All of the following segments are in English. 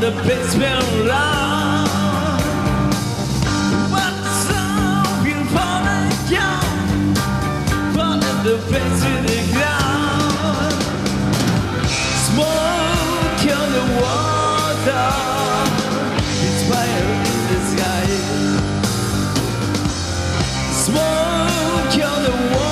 The place where love, but some will fall down, fall at the face to the ground. Smoke on the water, it's fire in the sky. Smoke on the water.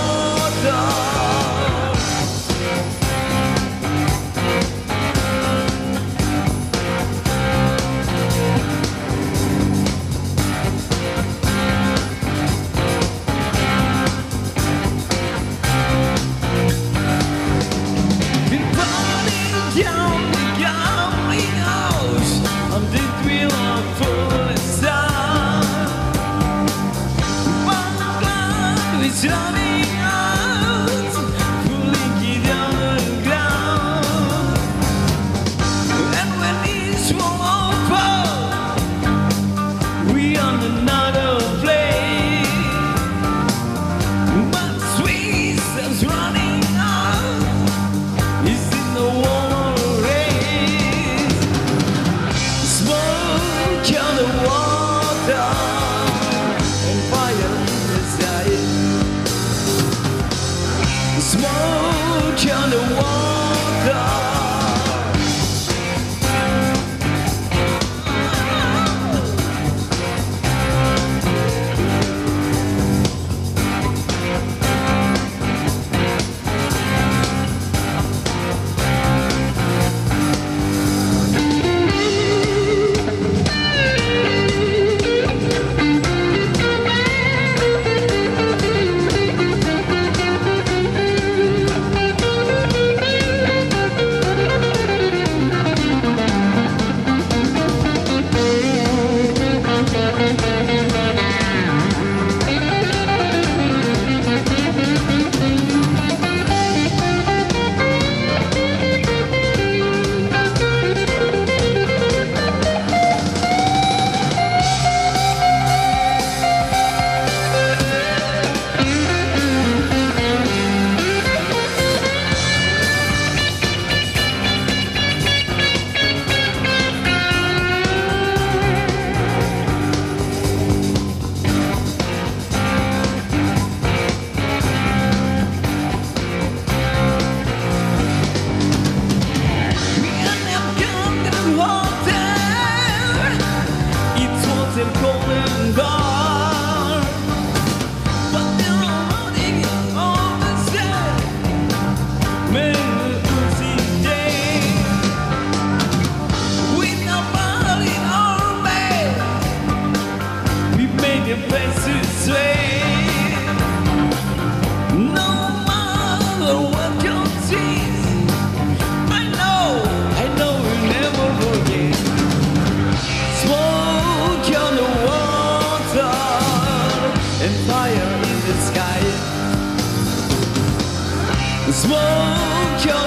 Smoke on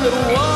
the water.